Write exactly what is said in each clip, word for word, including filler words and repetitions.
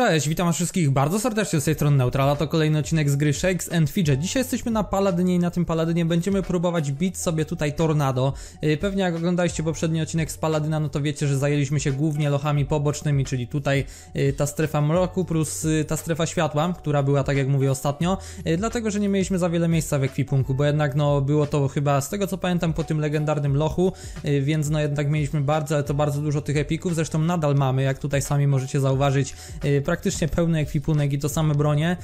Cześć, witam was wszystkich bardzo serdecznie z tej strony Neutral, to kolejny odcinek z gry Shakes and Fidget. Dzisiaj jesteśmy na Paladynie i na tym Paladynie będziemy próbować bić sobie tutaj Tornado. Pewnie jak oglądaliście poprzedni odcinek z Paladyna, no to wiecie, że zajęliśmy się głównie lochami pobocznymi, czyli tutaj ta strefa mroku plus ta strefa światła, która była, tak jak mówię, ostatnio. Dlatego, że nie mieliśmy za wiele miejsca w ekwipunku, bo jednak no było to chyba, z tego co pamiętam, po tym legendarnym lochu, więc no jednak mieliśmy bardzo, ale to bardzo dużo tych epików. Zresztą nadal mamy, jak tutaj sami możecie zauważyć, praktycznie pełny ekwipunek i to same bronie.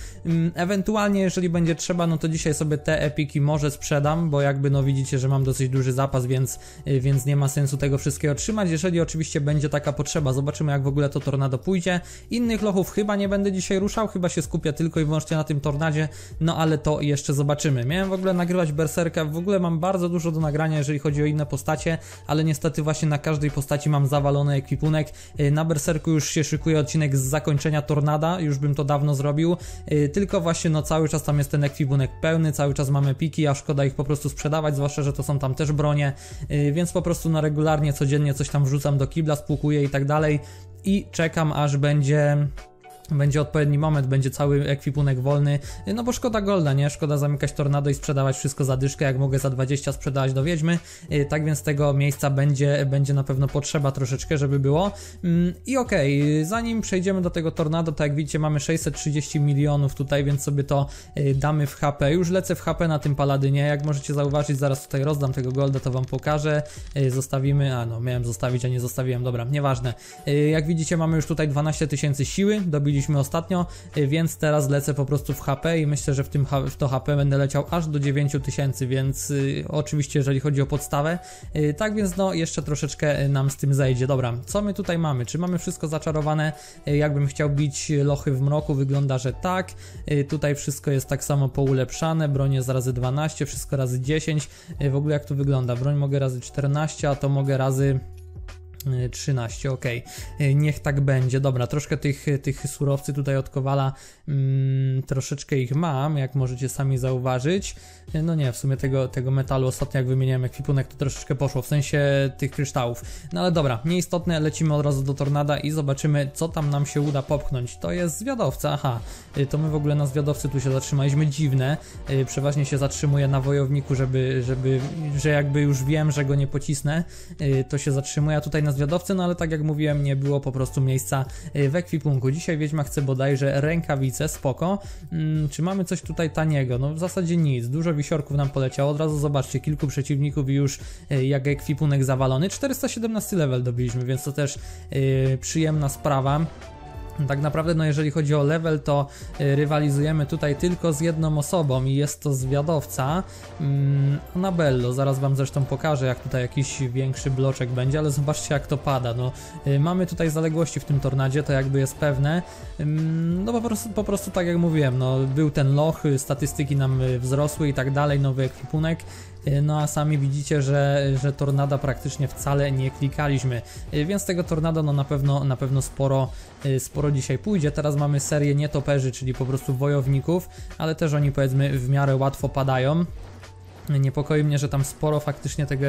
Ewentualnie jeżeli będzie trzeba, no to dzisiaj sobie te epiki może sprzedam, bo jakby no widzicie, że mam dosyć duży zapas, więc, więc nie ma sensu tego wszystkiego trzymać, jeżeli oczywiście będzie taka potrzeba. Zobaczymy, jak w ogóle to Tornado pójdzie. Innych lochów chyba nie będę dzisiaj ruszał, chyba się skupię tylko i wyłącznie na tym Tornadzie, no ale to jeszcze zobaczymy. Miałem w ogóle nagrywać Berserka, w ogóle mam bardzo dużo do nagrania, jeżeli chodzi o inne postacie, ale niestety właśnie na każdej postaci mam zawalony ekwipunek. Na Berserku już się szykuje odcinek z zakończeniem Tornada, już bym to dawno zrobił, yy, tylko właśnie no cały czas tam jest ten ekwipunek pełny, cały czas mamy piki, a szkoda ich po prostu sprzedawać, zwłaszcza że to są tam też bronie, yy, więc po prostu no regularnie, codziennie coś tam wrzucam do kibla, spłukuję i tak dalej i czekam, aż będzie... Będzie odpowiedni moment, będzie cały ekwipunek wolny, no bo szkoda golda, nie? Szkoda zamykać Tornado i sprzedawać wszystko za dyszkę, jak mogę za dwadzieścia sprzedawać do Wiedźmy, tak więc tego miejsca będzie, będzie na pewno potrzeba troszeczkę, żeby było. I okej, okay, zanim przejdziemy do tego Tornado, to jak widzicie mamy sześćset trzydzieści milionów tutaj, więc sobie to damy w H P. Już lecę w H P na tym Paladynie, jak możecie zauważyć, zaraz tutaj rozdam tego golda, to wam pokażę. Zostawimy, a no miałem zostawić, a nie zostawiłem, dobra, nieważne. Jak widzicie mamy już tutaj dwanaście tysięcy siły, dobiliśmy ostatnio, więc teraz lecę po prostu w H P i myślę, że w, tym, w to H P będę leciał aż do dziewięć tysięcy, więc y, oczywiście jeżeli chodzi o podstawę, y, tak więc no jeszcze troszeczkę nam z tym zejdzie. Dobra, co my tutaj mamy? Czy mamy wszystko zaczarowane? Y, jakbym chciał bić lochy w mroku, wygląda, że tak. Y, tutaj wszystko jest tak samo poulepszane, broń jest razy dwanaście, wszystko razy dziesięć, y, w ogóle jak to wygląda? Broń mogę razy czternaście, a to mogę razy... trzynaście, ok, niech tak będzie. Dobra, troszkę tych, tych surowcy tutaj od Kowala, mm, troszeczkę ich mam, jak możecie sami zauważyć. No nie, w sumie tego, tego metalu ostatnio jak wymieniałem ekwipunek, to troszeczkę poszło, w sensie tych kryształów. No ale dobra, nieistotne, lecimy od razu do Tornada i zobaczymy, co tam nam się uda popchnąć. To jest zwiadowca, aha, to my w ogóle na zwiadowcy tu się zatrzymaliśmy, dziwne. Przeważnie się zatrzymuję na wojowniku, żeby, żeby, że jakby już wiem, że go nie pocisnę, to się zatrzymuję, a tutaj na zwiadowcy, no ale tak jak mówiłem, nie było po prostu miejsca w ekwipunku. Dzisiaj Wiedźma chce bodajże rękawice, spoko. Hmm, czy mamy coś tutaj taniego? No w zasadzie nic, dużo wisiorków nam poleciało, od razu zobaczcie, kilku przeciwników i już jak ekwipunek zawalony. czterysta siedemnasty level dobiliśmy, więc to też yy, przyjemna sprawa. Tak naprawdę, no jeżeli chodzi o level, to rywalizujemy tutaj tylko z jedną osobą i jest to zwiadowca mm, Anabello. Zaraz wam zresztą pokażę, jak tutaj jakiś większy bloczek będzie, ale zobaczcie, jak to pada. No, y, mamy tutaj zaległości w tym Tornadzie, to jakby jest pewne. Ym, no po prostu, po prostu tak jak mówiłem, no był ten loch, statystyki nam wzrosły i tak dalej, nowy ekwipunek. No a sami widzicie, że, że Tornada praktycznie wcale nie klikaliśmy, więc tego Tornado no na pewno, na pewno sporo, sporo dzisiaj pójdzie. Teraz mamy serię nietoperzy, czyli po prostu wojowników, ale też oni powiedzmy w miarę łatwo padają. Niepokoi mnie, że tam sporo faktycznie tego,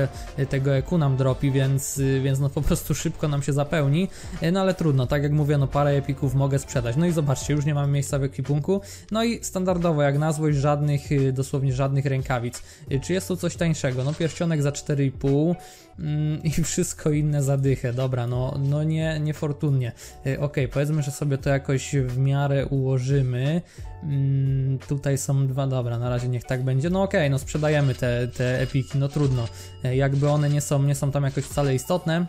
tego eku nam dropi, więc, więc no po prostu szybko nam się zapełni. No ale trudno, tak jak mówię, no parę epików mogę sprzedać. No i zobaczcie, już nie mamy miejsca w ekwipunku. No i standardowo, jak na złość, żadnych, dosłownie żadnych rękawic. Czy jest tu coś tańszego? No pierścionek za cztery i pół mm, i wszystko inne za dychę. Dobra, no, no nie, niefortunnie. Ok, powiedzmy, że sobie to jakoś w miarę ułożymy. Mm, tutaj są dwa, dobra, na razie niech tak będzie. No okej, okay, no sprzedajemy Te, te epiki, no trudno, jakby one nie są, nie są tam jakoś wcale istotne,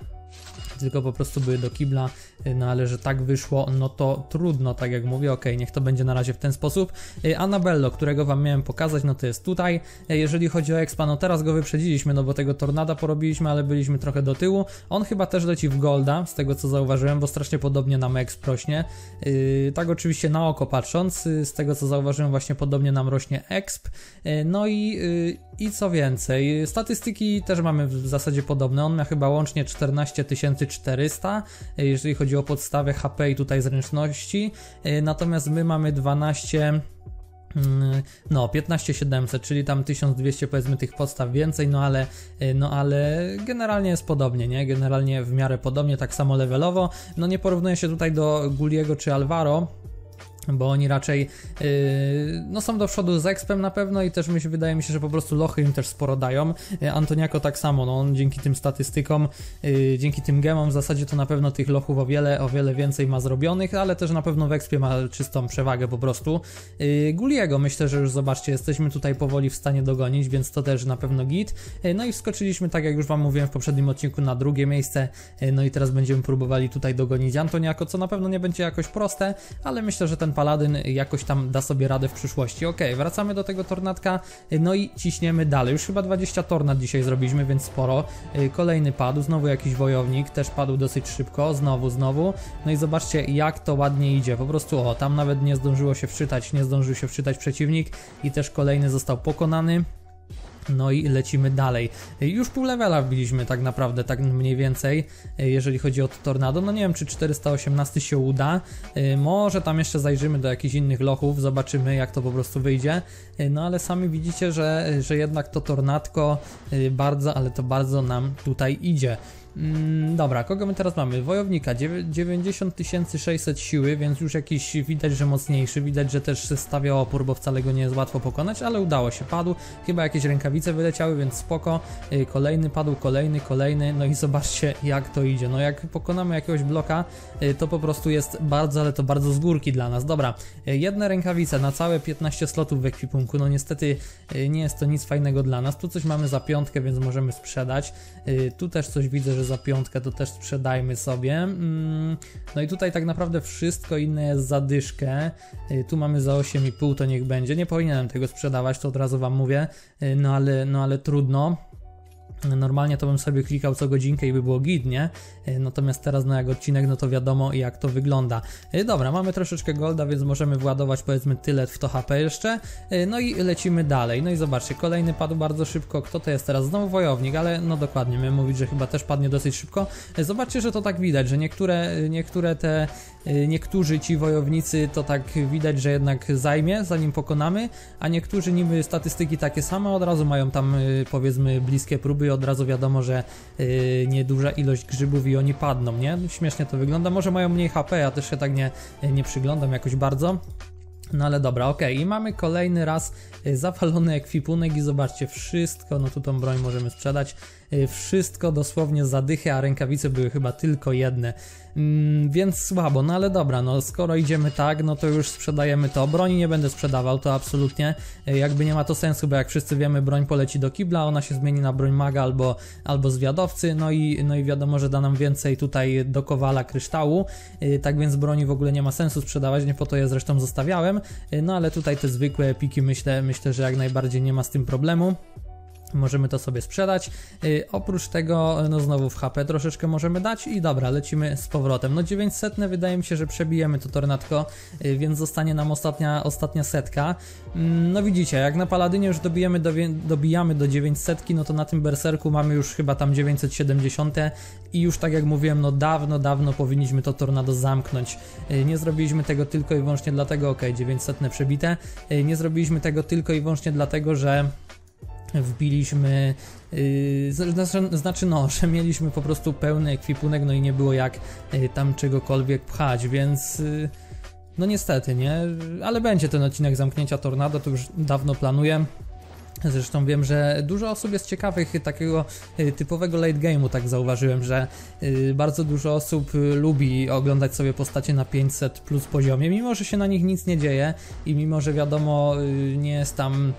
tylko po prostu były do kibla, no ale że tak wyszło, no to trudno, tak jak mówię, ok, niech to będzie na razie w ten sposób. Anabello, którego wam miałem pokazać, no to jest tutaj. Jeżeli chodzi o expa, no teraz go wyprzedziliśmy, no bo tego Tornada porobiliśmy, ale byliśmy trochę do tyłu. On chyba też leci w golda, z tego co zauważyłem, bo strasznie podobnie nam exp rośnie. Yy, tak oczywiście na oko patrząc, yy, z tego co zauważyłem, właśnie podobnie nam rośnie exp. Yy, no i, yy, i co więcej, statystyki też mamy w zasadzie podobne, on ma chyba łącznie czternaście tysięcy czterysta, jeżeli chodzi o podstawę H P i tutaj zręczności, natomiast my mamy 12 No, piętnaście tysięcy siedemset, czyli tam tysiąc dwieście powiedzmy tych podstaw więcej, no ale, no ale generalnie jest podobnie, nie? Generalnie w miarę podobnie, tak samo levelowo. No nie porównuję się tutaj do Guliego czy Alvaro, bo oni raczej yy, no są do przodu z expem na pewno i też mi się wydaje mi się, że po prostu lochy im też sporo dają. Antoniako tak samo, no on dzięki tym statystykom, yy, dzięki tym gemom w zasadzie to na pewno tych lochów o wiele, o wiele więcej ma zrobionych, ale też na pewno w expie ma czystą przewagę po prostu. Yy, Guliego myślę, że już zobaczcie, jesteśmy tutaj powoli w stanie dogonić, więc to też na pewno git. Yy, no i wskoczyliśmy, tak jak już wam mówiłem w poprzednim odcinku, na drugie miejsce, yy, no i teraz będziemy próbowali tutaj dogonić Antoniako, co na pewno nie będzie jakoś proste, ale myślę, że ten Paladyn jakoś tam da sobie radę w przyszłości. Ok, wracamy do tego tornadka, no i ciśniemy dalej. Już chyba dwadzieścia tornad dzisiaj zrobiliśmy, więc sporo. Kolejny padł, znowu jakiś wojownik, też padł dosyć szybko, znowu, znowu. No i zobaczcie, jak to ładnie idzie. Po prostu, o, tam nawet nie zdążyło się wczytać, nie zdążył się wczytać przeciwnik i też kolejny został pokonany. No i lecimy dalej. Już pół levela wbiliśmy tak naprawdę, tak mniej więcej, jeżeli chodzi o to tornado. No nie wiem, czy czterysta osiemnaście się uda. Może tam jeszcze zajrzymy do jakichś innych lochów, zobaczymy jak to po prostu wyjdzie. No ale sami widzicie, że, że jednak to tornadko bardzo, ale to bardzo nam tutaj idzie. Dobra, kogo my teraz mamy? Wojownika, dziewięćdziesiąt tysięcy sześćset siły, więc już jakiś widać, że mocniejszy, widać, że też stawia opór, bo wcale go nie jest łatwo pokonać, ale udało się, padł, chyba jakieś rękawice wyleciały, więc spoko, kolejny padł, kolejny, kolejny, no i zobaczcie jak to idzie, no jak pokonamy jakiegoś bloka, to po prostu jest bardzo, ale to bardzo z górki dla nas. Dobra, jedna rękawica na całe piętnaście slotów w ekwipunku, no niestety nie jest to nic fajnego dla nas, tu coś mamy za piątkę, więc możemy sprzedać, tu też coś widzę, że za piątkę to też sprzedajmy sobie. No i tutaj tak naprawdę wszystko inne jest za dyszkę. Tu mamy za osiem i pół, to niech będzie. Nie powinienem tego sprzedawać, to od razu wam mówię. No ale, no ale trudno. Normalnie to bym sobie klikał co godzinkę i by było git, nie? Natomiast teraz na no jak odcinek, no to wiadomo jak to wygląda. Dobra, mamy troszeczkę golda, więc możemy władować powiedzmy tyle w to H P jeszcze. No i lecimy dalej. No i zobaczcie, kolejny padł bardzo szybko. Kto to jest teraz? Znowu wojownik, ale no dokładnie, miałem mówić, że chyba też padnie dosyć szybko. Zobaczcie, że to tak widać, że niektóre, niektóre te... Niektórzy ci wojownicy to tak widać, że jednak zajmie, zanim pokonamy, a niektórzy niby statystyki takie same, od razu mają tam powiedzmy bliskie próby i od razu wiadomo, że yy, nieduża ilość grzybów i oni padną, nie? Śmiesznie to wygląda, może mają mniej H P, ja też się tak nie, nie przyglądam jakoś bardzo. No ale dobra, okej, okay. I mamy kolejny raz zapalony ekwipunek i zobaczcie, wszystko, no tu tą broń możemy sprzedać, wszystko dosłownie za dychę, a rękawice były chyba tylko jedne, mm, więc słabo, no ale dobra, no skoro idziemy tak, no to już sprzedajemy to, broni nie będę sprzedawał, to absolutnie, jakby nie ma to sensu, bo jak wszyscy wiemy, broń poleci do kibla, ona się zmieni na broń maga albo, albo zwiadowcy, no i, no i wiadomo, że da nam więcej tutaj do kowala kryształu, tak więc broni w ogóle nie ma sensu sprzedawać, nie po to je zresztą zostawiałem. No ale tutaj te zwykłe epiki myślę, myślę, że jak najbardziej nie ma z tym problemu. Możemy to sobie sprzedać. Yy, oprócz tego, no znowu w H P troszeczkę możemy dać i dobra, lecimy z powrotem. No dziewięćset wydaje mi się, że przebijemy to tornadko, yy, więc zostanie nam ostatnia, ostatnia setka. Yy, no widzicie, jak na Paladynie już dobijemy do, dobijamy do dziewięćsetki, no to na tym Berserku mamy już chyba tam dziewięćset siedemdziesiąt i już tak jak mówiłem, no dawno, dawno powinniśmy to tornado zamknąć. Yy, nie zrobiliśmy tego tylko i wyłącznie dlatego, ok, dziewięćset przebite, yy, nie zrobiliśmy tego tylko i wyłącznie dlatego, że wbiliśmy, yy, znaczy no, że mieliśmy po prostu pełny ekwipunek, no i nie było jak yy, tam czegokolwiek pchać, więc yy, no niestety, nie? Ale będzie ten odcinek zamknięcia tornado, to już dawno planuję. Zresztą wiem, że dużo osób jest ciekawych takiego typowego late game'u, tak zauważyłem, że bardzo dużo osób lubi oglądać sobie postacie na pięćset plus poziomie, mimo że się na nich nic nie dzieje i mimo że wiadomo nie jest tam,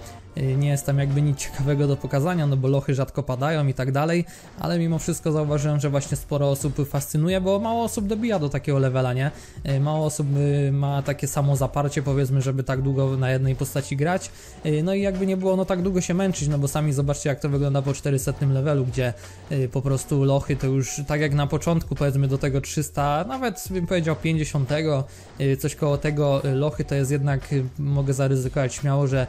nie jest tam jakby nic ciekawego do pokazania, no bo lochy rzadko padają i tak dalej, ale mimo wszystko zauważyłem, że właśnie sporo osób fascynuje, bo mało osób dobija do takiego levela, nie? Mało osób ma takie samo zaparcie, powiedzmy, żeby tak długo na jednej postaci grać, no i jakby nie było, no tak długo się męczyć, no bo sami zobaczcie jak to wygląda po czterysta levelu, gdzie po prostu lochy to już tak jak na początku, powiedzmy do tego trzysta, nawet bym powiedział pięćdziesiąt, coś koło tego, lochy to jest jednak, mogę zaryzykować śmiało, że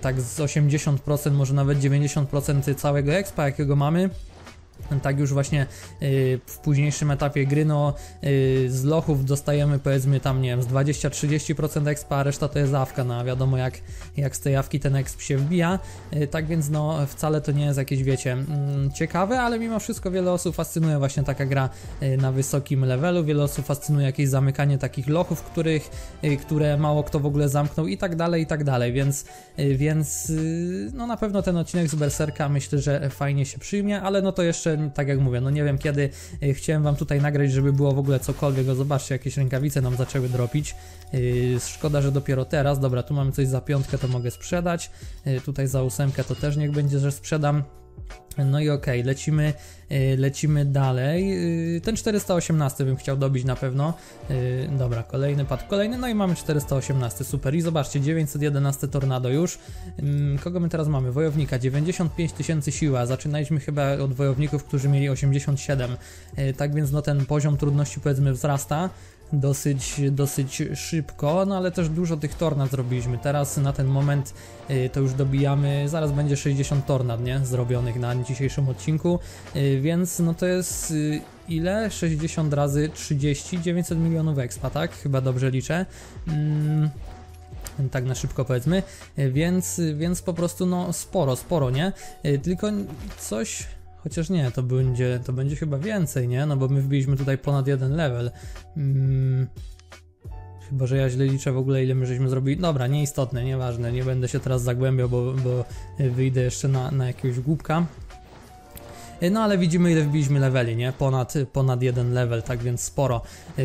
tak z osiemdziesiąt procent, może nawet dziewięćdziesiąt procent całego expa jakiego mamy, tak już właśnie yy, w późniejszym etapie gry, no yy, z lochów dostajemy powiedzmy tam, nie wiem, z dwadzieścia do trzydziestu procent expa, a reszta to jest awka, no a wiadomo jak, jak z tej awki ten exp się wbija, yy, tak więc no wcale to nie jest jakieś, wiecie, yy, ciekawe, ale mimo wszystko wiele osób fascynuje właśnie taka gra yy, na wysokim levelu, wiele osób fascynuje jakieś zamykanie takich lochów, których, yy, które mało kto w ogóle zamknął i tak dalej, i tak dalej, więc, yy, więc yy, no na pewno ten odcinek z Berserka myślę, że fajnie się przyjmie, ale no to jeszcze tak jak mówię, no nie wiem kiedy chciałem wam tutaj nagrać, żeby było w ogóle cokolwiek. O, zobaczcie, jakieś rękawice nam zaczęły dropić. Yy, szkoda, że dopiero teraz. Dobra, tu mamy coś za piątkę, to mogę sprzedać. Yy, tutaj za ósemkę to też niech będzie, że sprzedam. No i okej, okay, lecimy, lecimy dalej. Ten czterysta osiemnaście bym chciał dobić na pewno. Dobra, kolejny pad, kolejny, no i mamy czterysta osiemnaście, super. I zobaczcie, dziewięćset jedenaście Tornado już. Kogo my teraz mamy? Wojownika, dziewięćdziesiąt pięć tysięcy siła. Zaczynaliśmy chyba od wojowników, którzy mieli osiemdziesiąt siedem. Tak więc no ten poziom trudności powiedzmy wzrasta dosyć, dosyć szybko, no ale też dużo tych tornad zrobiliśmy. Teraz na ten moment y, to już dobijamy, zaraz będzie sześćdziesiąt tornad, nie? Zrobionych na dzisiejszym odcinku, y, więc no to jest... Y ile? sześćdziesiąt razy trzydzieści, dziewięćset milionów expa, tak? Chyba dobrze liczę. Mm. Tak na szybko powiedzmy, więc, więc po prostu no sporo, sporo, nie? Y, tylko coś... Chociaż nie, to będzie, to będzie chyba więcej, nie? No bo my wbiliśmy tutaj ponad jeden level. Hmm. Chyba, że ja źle liczę w ogóle, ile my żeśmy zrobili. Dobra, nieistotne, nieważne, nie będę się teraz zagłębiał, bo, bo wyjdę jeszcze na, na jakiegoś głupka. No ale widzimy, ile wbiliśmy leveli, nie? Ponad, ponad jeden level, tak więc sporo,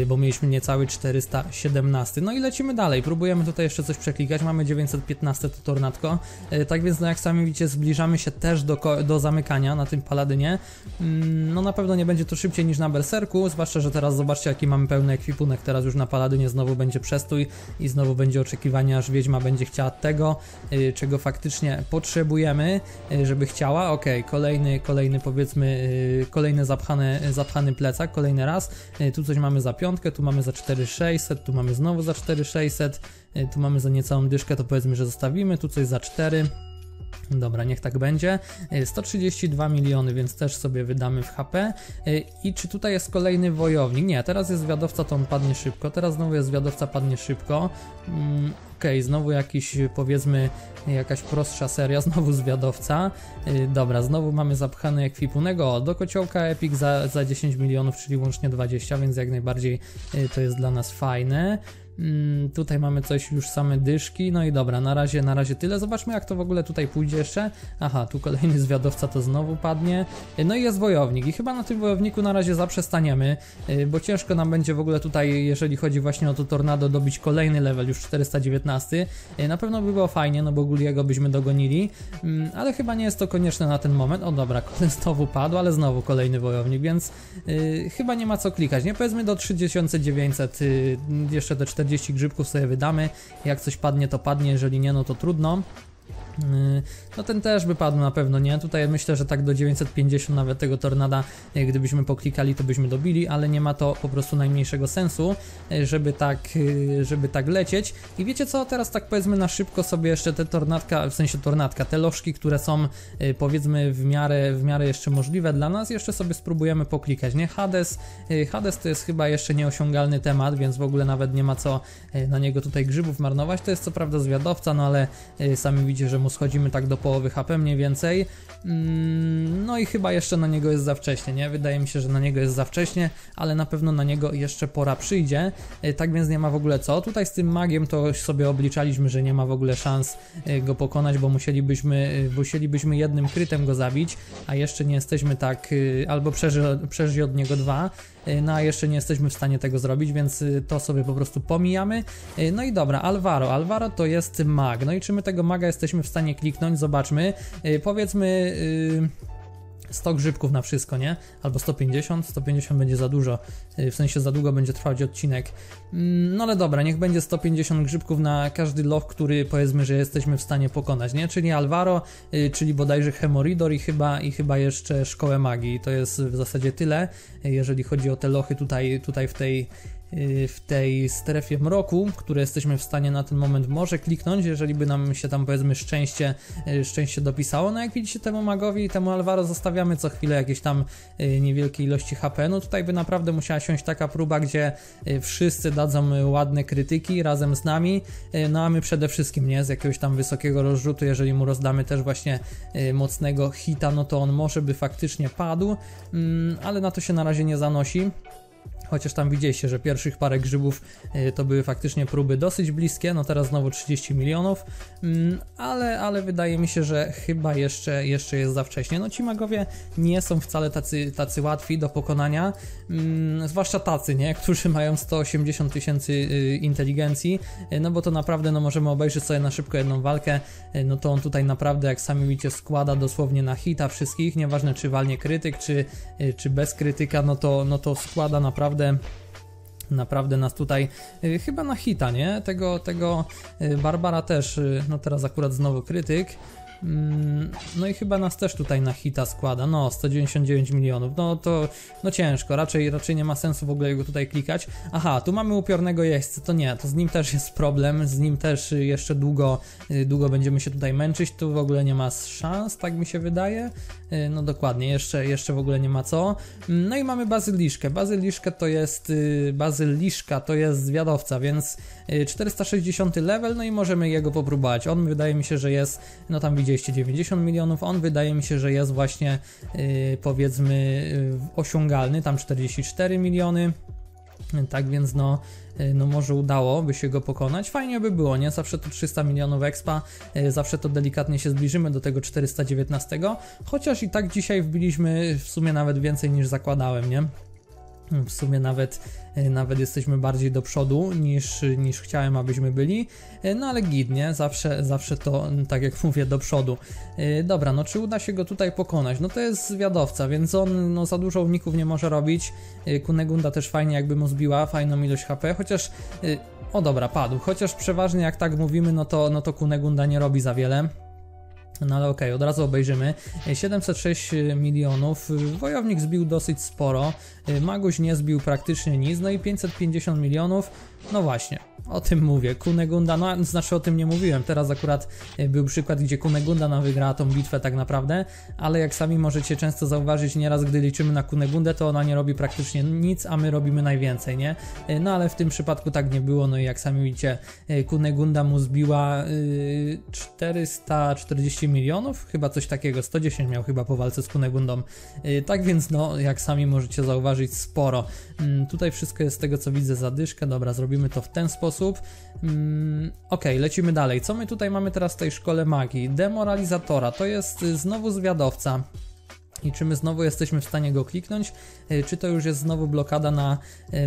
bo mieliśmy niecały czterysta siedemnaście. No i lecimy dalej, próbujemy tutaj jeszcze coś przeklikać, mamy dziewięćset piętnaście to tornadko, tak więc no jak sami widzicie, zbliżamy się też do, do zamykania na tym Paladynie. No na pewno nie będzie to szybciej niż na Berserku, zwłaszcza, że teraz zobaczcie, jaki mamy pełny ekwipunek, teraz już na Paladynie znowu będzie przestój i znowu będzie oczekiwanie, aż Wiedźma będzie chciała tego, czego faktycznie potrzebujemy, żeby chciała. Okej, okay, kolejny, kolejny powiedzmy kolejny zapchany, zapchany plecak, kolejny raz. Tu coś mamy za piątkę, tu mamy za cztery tysiące sześćset, tu mamy znowu za cztery tysiące sześćset, tu mamy za niecałą dyszkę, to powiedzmy, że zostawimy, tu coś za cztery. Dobra, niech tak będzie. sto trzydzieści dwa miliony, więc też sobie wydamy w H P. I czy tutaj jest kolejny wojownik? Nie, teraz jest zwiadowca, to on padnie szybko. Teraz znowu jest zwiadowca, padnie szybko. Mm, Okej, okay, znowu jakiś, powiedzmy, jakaś prostsza seria, znowu zwiadowca. Yy, dobra, znowu mamy zapchany ekwipunek. O, do kociołka Epic za, za dziesięć milionów, czyli łącznie dwadzieścia, więc jak najbardziej yy, to jest dla nas fajne. Mm, tutaj mamy coś, już same dyszki, no i dobra, na razie, na razie tyle, zobaczmy jak to w ogóle tutaj pójdzie jeszcze. Aha, tu kolejny zwiadowca, to znowu padnie, no i jest wojownik i chyba na tym wojowniku na razie zaprzestaniemy, bo ciężko nam będzie w ogóle tutaj, jeżeli chodzi właśnie o to Tornado, dobić kolejny level, już czterysta dziewiętnaście, na pewno by było fajnie, no bo Guliego byśmy dogonili, ale chyba nie jest to konieczne na ten moment. O dobra, znowu padł, ale znowu kolejny wojownik, więc yy, chyba nie ma co klikać, nie, powiedzmy do trzy tysiące dziewięćset, yy, jeszcze te cztery czterdzieści grzybków sobie wydamy, jak coś padnie to padnie, jeżeli nie no to trudno. No ten też by padł na pewno, nie? Tutaj myślę, że tak do dziewięćset pięćdziesiąt nawet tego Tornada, gdybyśmy poklikali, to byśmy dobili, ale nie ma to po prostu najmniejszego sensu, żeby tak, żeby tak lecieć. I wiecie co? Teraz tak powiedzmy na szybko sobie jeszcze te tornadka, w sensie tornadka, te lożki, które są powiedzmy w miarę, w miarę jeszcze możliwe dla nas, jeszcze sobie spróbujemy poklikać, nie? Hades, Hades to jest chyba jeszcze nieosiągalny temat, więc w ogóle nawet nie ma co na niego tutaj grzybów marnować. To jest co prawda zwiadowca, no ale sami widzicie, że mu schodzimy tak do połowy H P mniej więcej. No i chyba jeszcze na niego jest za wcześnie, nie? Wydaje mi się, że na niego jest za wcześnie, ale na pewno na niego jeszcze pora przyjdzie, tak więc nie ma w ogóle co. Tutaj z tym magiem to sobie obliczaliśmy, że nie ma w ogóle szans go pokonać, bo musielibyśmy, musielibyśmy jednym krytem go zabić, a jeszcze nie jesteśmy tak, albo przeży, przeży od niego dwa, no a jeszcze nie jesteśmy w stanie tego zrobić, więc to sobie po prostu pomijamy. No i dobra, Alvaro, Alvaro to jest mag, no i czy my tego maga jesteśmy w stanie kliknąć? Zobaczmy, yy, powiedzmy yy... sto grzybków na wszystko, nie? Albo sto pięćdziesiąt, sto pięćdziesiąt będzie za dużo, w sensie za długo będzie trwać odcinek. No ale dobra, niech będzie sto pięćdziesiąt grzybków na każdy loch, który powiedzmy, że jesteśmy w stanie pokonać, nie? Czyli Alvaro, czyli bodajże Hemoridor i chyba, i chyba jeszcze Szkołę Magii. To jest w zasadzie tyle, jeżeli chodzi o te lochy tutaj, tutaj w tej w tej strefie mroku, które jesteśmy w stanie na ten moment może kliknąć, jeżeli by nam się tam, powiedzmy, szczęście, szczęście dopisało. No jak widzicie, temu magowi i temu Alvaro zostawiamy co chwilę jakieś tam niewielkie ilości H P. No tutaj by naprawdę musiała siąść taka próba, gdzie wszyscy dadzą ładne krytyki razem z nami, no a my przede wszystkim, nie, z jakiegoś tam wysokiego rozrzutu, jeżeli mu rozdamy też właśnie mocnego hita, no to on może by faktycznie padł, ale na to się na razie nie zanosi. Chociaż tam widzieliście, że pierwszych parę grzybów to były faktycznie próby dosyć bliskie, no teraz znowu trzydzieści milionów, ale, ale wydaje mi się, że chyba jeszcze, jeszcze jest za wcześnie. No ci magowie nie są wcale tacy, tacy łatwi do pokonania, zwłaszcza tacy, nie, którzy mają sto osiemdziesiąt tysięcy inteligencji, no bo to naprawdę, no możemy obejrzeć sobie na szybko jedną walkę, no to on tutaj naprawdę, jak sami widzicie, składa dosłownie na hita wszystkich, nieważne czy walnie krytyk, czy, czy bez krytyka, no to, no to składa naprawdę Naprawdę nas tutaj y, chyba na hita, nie? Tego, tego y, Barbara też, y, no teraz akurat znowu krytyk. No i chyba nas też tutaj na hita składa, no sto dziewięćdziesiąt dziewięć milionów, no to no ciężko, raczej, raczej nie ma sensu w ogóle go tutaj klikać. Aha, tu mamy upiornego jeźdźcę, to nie, to z nim też jest problem, z nim też jeszcze długo, długo będziemy się tutaj męczyć, tu w ogóle nie ma szans, tak mi się wydaje, no dokładnie, jeszcze, jeszcze w ogóle nie ma co. No i mamy bazyliszkę, bazyliszka to jest, bazyliszka to jest zwiadowca, więc czterysta sześćdziesiąty level, no i możemy jego popróbować, on wydaje mi się, że jest, no tam widzimy dwieście dziewięćdziesiąt milionów, on wydaje mi się, że jest właśnie yy, powiedzmy yy, osiągalny, tam czterdzieści cztery miliony, tak więc no, no może udałoby się go pokonać, fajnie by było, nie? Zawsze to trzysta milionów expa, zawsze to delikatnie się zbliżymy do tego czterysta dziewiętnaście, chociaż i tak dzisiaj wbiliśmy w sumie nawet więcej niż zakładałem, nie? W sumie nawet, nawet jesteśmy bardziej do przodu niż, niż chciałem, abyśmy byli, no ale git, nie? Zawsze, zawsze to, tak jak mówię, do przodu. Dobra, no czy uda się go tutaj pokonać? No to jest zwiadowca, więc on no, za dużo uników nie może robić. Kunegunda też fajnie jakby mu zbiła fajną ilość H P, chociaż... O dobra, padł, chociaż przeważnie jak tak mówimy, no to, no to Kunegunda nie robi za wiele. No ale okej, okay, od razu obejrzymy. siedemset sześć milionów, wojownik zbił dosyć sporo, maguś nie zbił praktycznie nic, no i pięćset pięćdziesiąt milionów, no właśnie, o tym mówię, Kunegunda, no znaczy o tym nie mówiłem, teraz akurat był przykład, gdzie Kunegunda no, wygrała tą bitwę tak naprawdę, ale jak sami możecie często zauważyć, nieraz gdy liczymy na Kunegundę, to ona nie robi praktycznie nic, a my robimy najwięcej, nie? No ale w tym przypadku tak nie było, no i jak sami widzicie, Kunegunda mu zbiła yy, czterysta czterdzieści milionów, chyba coś takiego, sto dziesięć miał chyba po walce z Kunegundą, yy, tak więc no, jak sami możecie zauważyć, sporo. Yy, tutaj wszystko jest z tego co widzę za dyszkę, dobra, zrobimy to w ten sposób. Mm, ok, lecimy dalej. Co my tutaj mamy teraz w tej szkole magii? Demoralizatora, to jest znowu zwiadowca. I czy my znowu jesteśmy w stanie go kliknąć? Czy to już jest znowu blokada na,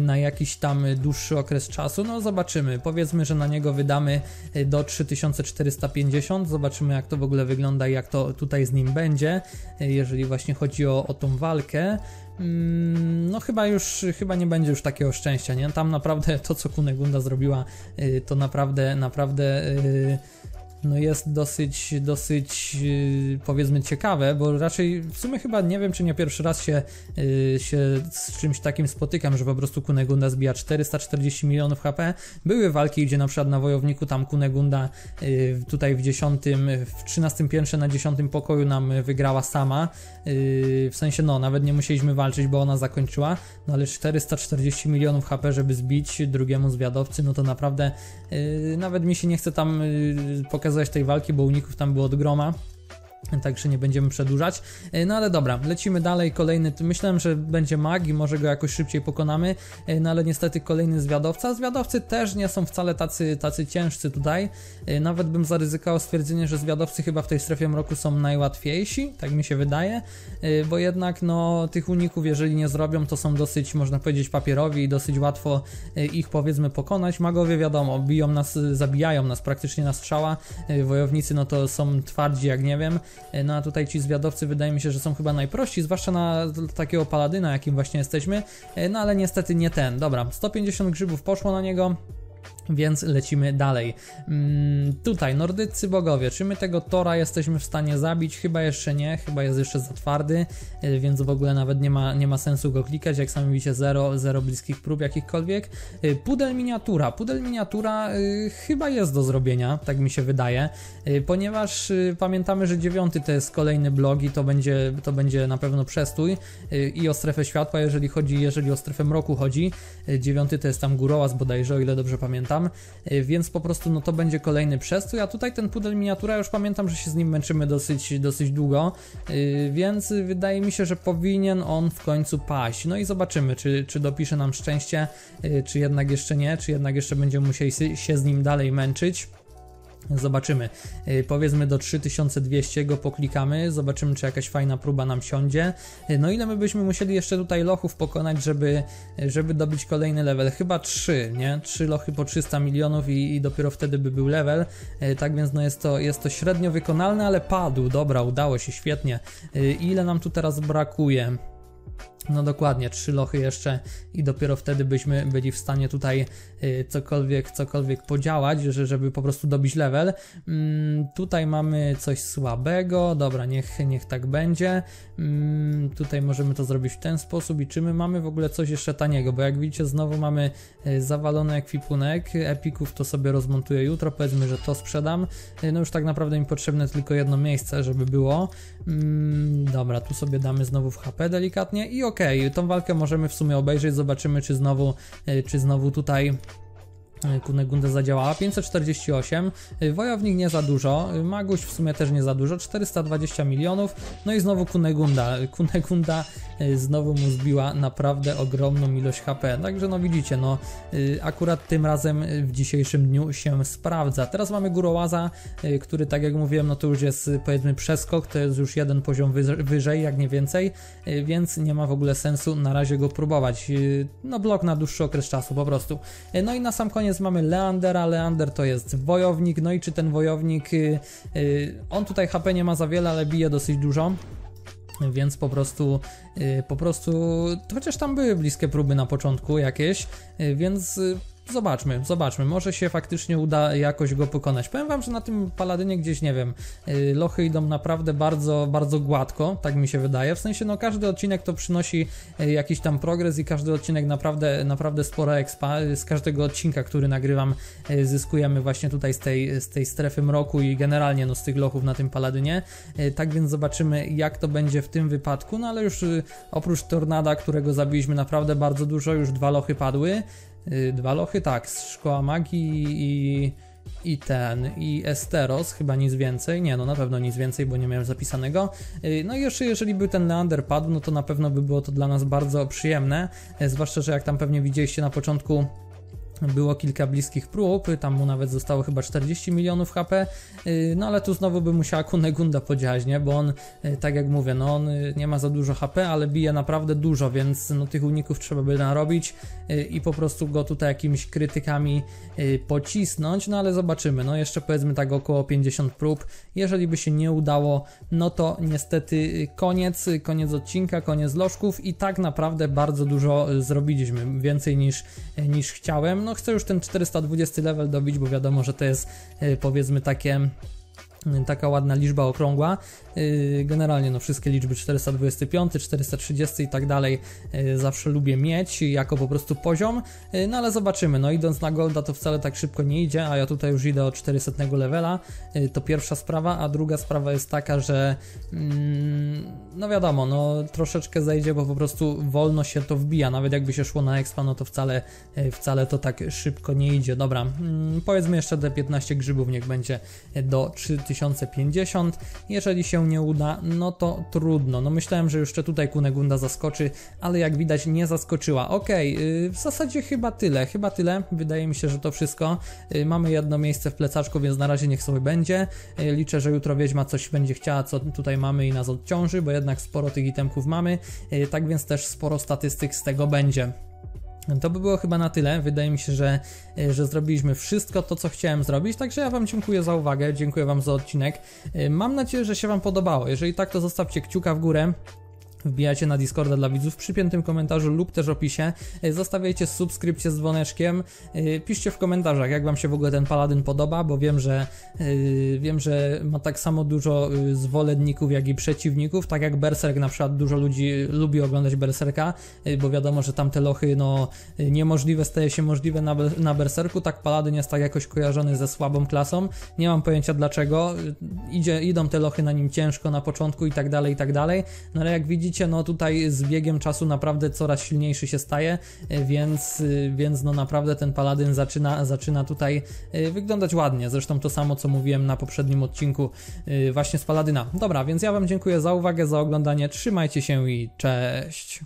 na jakiś tam dłuższy okres czasu? No zobaczymy, powiedzmy, że na niego wydamy do trzy tysiące czterysta pięćdziesiąt, zobaczymy jak to w ogóle wygląda i jak to tutaj z nim będzie, jeżeli właśnie chodzi o, o tą walkę. No chyba już, chyba nie będzie już takiego szczęścia, nie? Tam naprawdę to co Kunegunda zrobiła, to naprawdę, naprawdę... No jest dosyć, dosyć yy, powiedzmy ciekawe, bo raczej w sumie chyba nie wiem, czy nie pierwszy raz się, yy, się z czymś takim spotykam, że po prostu Kunegunda zbija czterysta czterdzieści milionów H P. Były walki, gdzie na przykład na wojowniku tam Kunegunda yy, tutaj w dziesiątym, w trzynastym piętrze na dziesiątym pokoju nam wygrała sama. Yy, w sensie no, nawet nie musieliśmy walczyć, bo ona zakończyła, no ale czterysta czterdzieści milionów H P, żeby zbić drugiemu zwiadowcy, no to naprawdę yy, nawet mi się nie chce tam yy, pokazać tej walki, bo uników tam było od groma, także nie będziemy przedłużać. No ale dobra, lecimy dalej, kolejny, myślałem, że będzie mag i może go jakoś szybciej pokonamy, no ale niestety kolejny zwiadowca. Zwiadowcy też nie są wcale tacy, tacy ciężcy tutaj, nawet bym zaryzykował stwierdzenie, że zwiadowcy chyba w tej strefie mroku są najłatwiejsi, tak mi się wydaje, bo jednak no tych uników jeżeli nie zrobią, to są dosyć, można powiedzieć, papierowi i dosyć łatwo ich, powiedzmy, pokonać. Magowie wiadomo, biją nas, zabijają nas praktycznie na strzała, wojownicy no to są twardzi jak nie wiem. No a tutaj ci zwiadowcy wydaje mi się, że są chyba najprości, zwłaszcza na takiego paladyna, jakim właśnie jesteśmy. No ale niestety nie ten. Dobra, sto pięćdziesiąt grzybów poszło na niego. Więc lecimy dalej. Hmm, tutaj Nordycy Bogowie. Czy my tego Tora jesteśmy w stanie zabić? Chyba jeszcze nie, chyba jest jeszcze za twardy, więc w ogóle nawet nie ma, nie ma sensu go klikać. Jak sami widzicie, zero, zero bliskich prób jakichkolwiek. Pudel miniatura. Pudel miniatura y, chyba jest do zrobienia, tak mi się wydaje, y, ponieważ y, pamiętamy, że dziewiąty to jest kolejny blog i to będzie, to będzie na pewno przestój y, i o strefę światła, jeżeli chodzi, jeżeli o strefę mroku chodzi. Y, dziewiąty to jest tam Górołaz bodajże, o ile dobrze pamiętam. Więc po prostu no to będzie kolejny przestój, a tutaj ten pudel miniatura, już pamiętam, że się z nim męczymy dosyć, dosyć długo, yy, więc wydaje mi się, że powinien on w końcu paść. No i zobaczymy, czy, czy dopisze nam szczęście, yy, czy jednak jeszcze nie, czy jednak jeszcze będziemy musieli się z nim dalej męczyć. Zobaczymy, yy, powiedzmy do trzy tysiące dwieście go poklikamy, zobaczymy, czy jakaś fajna próba nam siądzie. Yy, no ile my byśmy musieli jeszcze tutaj lochów pokonać, żeby, żeby dobić kolejny level? Chyba trzy, nie? trzy lochy po trzysta milionów i, i dopiero wtedy by był level. Yy, tak więc no jest to, jest to średnio wykonalne, ale padł, dobra, udało się, świetnie. Yy, ile nam tu teraz brakuje? No dokładnie, trzy lochy jeszcze i dopiero wtedy byśmy byli w stanie tutaj y, cokolwiek, cokolwiek podziałać, że, żeby po prostu dobić level. Mm, tutaj mamy coś słabego, dobra, niech, niech tak będzie. Mm, tutaj możemy to zrobić w ten sposób. I czy my mamy w ogóle coś jeszcze taniego? Bo jak widzicie, znowu mamy y, zawalony ekwipunek, epików to sobie rozmontuję jutro, powiedzmy, że to sprzedam. Y, no już tak naprawdę mi potrzebne tylko jedno miejsce, żeby było. Mm, dobra, tu sobie damy znowu w H P delikatnie i ok. Okej, tą walkę możemy w sumie obejrzeć, zobaczymy, czy znowu, czy znowu tutaj Kunegunda zadziałała. Pięćset czterdzieści osiem, wojownik nie za dużo, maguś w sumie też nie za dużo, czterysta dwadzieścia milionów, no i znowu Kunegunda, Kunegunda znowu mu zbiła naprawdę ogromną ilość H P, także no widzicie, no akurat tym razem w dzisiejszym dniu się sprawdza. Teraz mamy Górołaza, który tak jak mówiłem, no to już jest powiedzmy przeskok, to jest już jeden poziom wyżej, jak nie więcej, więc nie ma w ogóle sensu na razie go próbować, no blok na dłuższy okres czasu po prostu. No i na sam koniec mamy Leandera. Leander to jest wojownik, no i czy ten wojownik yy, on tutaj H P nie ma za wiele, ale bije dosyć dużo, więc po prostu yy, po prostu, chociaż tam były bliskie próby na początku jakieś, yy, więc yy, Zobaczmy, zobaczmy, może się faktycznie uda jakoś go pokonać. Powiem wam, że na tym Paladynie gdzieś, nie wiem, lochy idą naprawdę bardzo, bardzo gładko, tak mi się wydaje. W sensie, no każdy odcinek to przynosi jakiś tam progres i każdy odcinek naprawdę, naprawdę sporo expa. Z każdego odcinka, który nagrywam, zyskujemy właśnie tutaj z tej, z tej strefy mroku i generalnie no z tych lochów na tym Paladynie. Tak więc zobaczymy, jak to będzie w tym wypadku, no ale już oprócz Tornada, którego zabiliśmy naprawdę bardzo dużo, już dwa lochy padły. Dwa lochy, tak, Szkoła Magii i, i ten, i Esteros, chyba nic więcej, nie no na pewno nic więcej, bo nie miałem zapisanego. No i jeszcze jeżeli by ten Leander padł, no to na pewno by było to dla nas bardzo przyjemne, zwłaszcza, że jak tam pewnie widzieliście na początku, było kilka bliskich prób, tam mu nawet zostało chyba czterdzieści milionów H P, no ale tu znowu by musiała Kunegunda podziałać, nie? Bo on, tak jak mówię, no on nie ma za dużo H P, ale bije naprawdę dużo, więc no tych uników trzeba by narobić i po prostu go tutaj jakimiś krytykami pocisnąć, no ale zobaczymy, no jeszcze powiedzmy tak około pięćdziesiąt prób, jeżeli by się nie udało, no to niestety koniec, koniec odcinka, koniec lożków i tak naprawdę bardzo dużo zrobiliśmy, więcej niż, niż chciałem. No chcę już ten czterysta dwudziesty level dobić, bo wiadomo, że to jest yy, powiedzmy takie... taka ładna liczba okrągła. Generalnie no wszystkie liczby czterysta dwadzieścia pięć, czterysta trzydzieści i tak dalej zawsze lubię mieć jako po prostu poziom, no ale zobaczymy, no idąc na golda to wcale tak szybko nie idzie, a ja tutaj już idę od czterysta levela, to pierwsza sprawa, a druga sprawa jest taka, że mm, no wiadomo, no troszeczkę zejdzie, bo po prostu wolno się to wbija, nawet jakby się szło na expa, no to wcale, wcale to tak szybko nie idzie. Dobra, mm, powiedzmy jeszcze te piętnaście grzybów niech będzie do trzy tysiące pięćdziesiąt, jeżeli się nie uda, no to trudno. No myślałem, że jeszcze tutaj Kunegunda zaskoczy, ale jak widać nie zaskoczyła. Okej, okay, yy, w zasadzie chyba tyle, chyba tyle, wydaje mi się, że to wszystko. Yy, mamy jedno miejsce w plecaczku, więc na razie niech sobie będzie. Yy, liczę, że jutro Wiedźma coś będzie chciała, co tutaj mamy i nas odciąży, bo jednak sporo tych itemków mamy, yy, tak więc też sporo statystyk z tego będzie. To by było chyba na tyle, wydaje mi się, że, że zrobiliśmy wszystko to, co chciałem zrobić, także ja wam dziękuję za uwagę, dziękuję wam za odcinek, mam nadzieję, że się wam podobało, jeżeli tak, to zostawcie kciuka w górę. Wbijajcie na Discorda dla widzów w przypiętym komentarzu lub też opisie. Zostawiajcie subskrypcję z dzwoneczkiem. Piszcie w komentarzach, jak wam się w ogóle ten Paladyn podoba, bo wiem, że wiem, że ma tak samo dużo zwolenników, jak i przeciwników. Tak jak Berserk, na przykład dużo ludzi lubi oglądać Berserka, bo wiadomo, że tamte lochy, no, niemożliwe staje się możliwe na, na Berserku. Tak Paladyn jest tak jakoś kojarzony ze słabą klasą. Nie mam pojęcia dlaczego. Idzie, idą te lochy na nim ciężko na początku i tak dalej, i tak dalej. No ale jak widzicie, no tutaj z biegiem czasu naprawdę coraz silniejszy się staje, więc, więc no naprawdę ten Paladyn zaczyna, zaczyna tutaj wyglądać ładnie. Zresztą to samo, co mówiłem na poprzednim odcinku właśnie z Paladyna. Dobra, więc ja wam dziękuję za uwagę, za oglądanie, trzymajcie się i cześć!